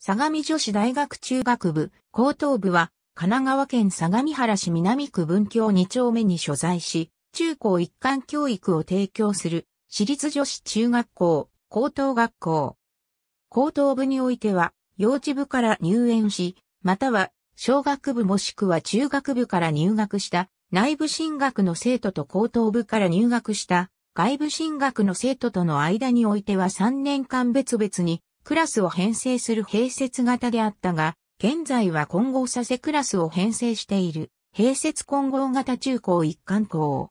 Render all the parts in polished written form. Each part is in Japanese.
相模女子大学中学部、高等部は、神奈川県相模原市南区文京2丁目に所在し、中高一貫教育を提供する、私立女子中学校、高等学校。高等部においては、幼稚部から入園し、または、小学部もしくは中学部から入学した、内部進学の生徒と高等部から入学した、外部進学の生徒との間においては3年間別々に、クラスを編成する併設型であったが、現在は混合させクラスを編成している、併設混合型中高一貫校。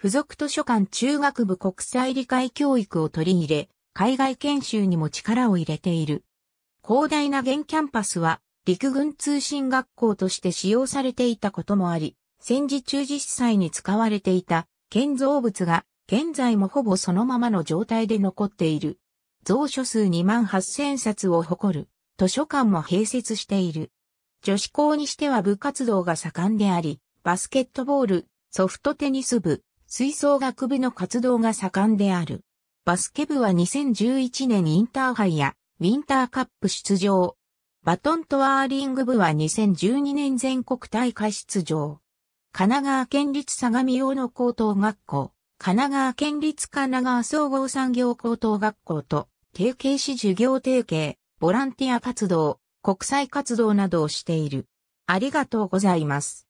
附属図書館中学部国際理解教育を取り入れ、海外研修にも力を入れている。広大な現キャンパスは、陸軍通信学校として使用されていたこともあり、戦時中実際に使われていた建造物が、現在もほぼそのままの状態で残っている。蔵書数28000冊を誇る図書館も併設している。女子校にしては部活動が盛んであり、バスケットボール、ソフトテニス部、吹奏楽部の活動が盛んである。バスケ部は2011年インターハイやウィンターカップ出場。バトントワーリング部は2012年全国大会出場。神奈川県立相模大野高等学校、神奈川県立神奈川総合産業高等学校と、提携し授業提携、ボランティア活動、国際活動などをしている。ありがとうございます。